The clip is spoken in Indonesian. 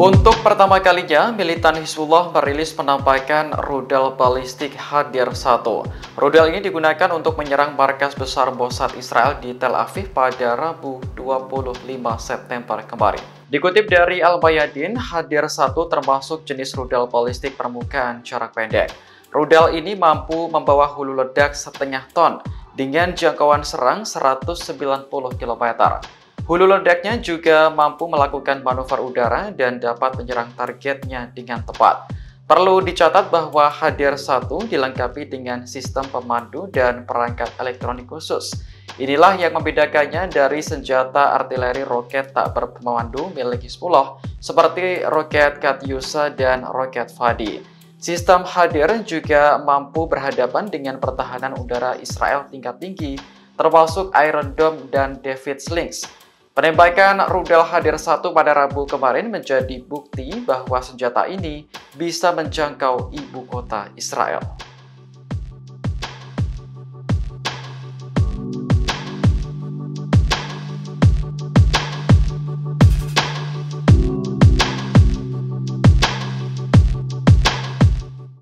Untuk pertama kalinya, militan Hizbullah merilis penampakan rudal balistik Qader-1. Rudal ini digunakan untuk menyerang markas besar Mossad Israel di Tel Aviv pada Rabu 25 September kemarin. Dikutip dari Al Mayadeen, Qader-1 termasuk jenis rudal balistik permukaan jarak pendek. Rudal ini mampu membawa hulu ledak setengah ton dengan jangkauan serang 190 km. Hulu ledaknya juga mampu melakukan manuver udara dan dapat menyerang targetnya dengan tepat. Perlu dicatat bahwa Qader-1 dilengkapi dengan sistem pemandu dan perangkat elektronik khusus. Inilah yang membedakannya dari senjata artileri roket tak berpemandu milik Hizbullah seperti roket Katiusa dan roket Fadi. Sistem Qader juga mampu berhadapan dengan pertahanan udara Israel tingkat tinggi, termasuk Iron Dome dan David Slings. Penembakan rudal Qader-1 pada Rabu kemarin menjadi bukti bahwa senjata ini bisa menjangkau ibu kota Israel.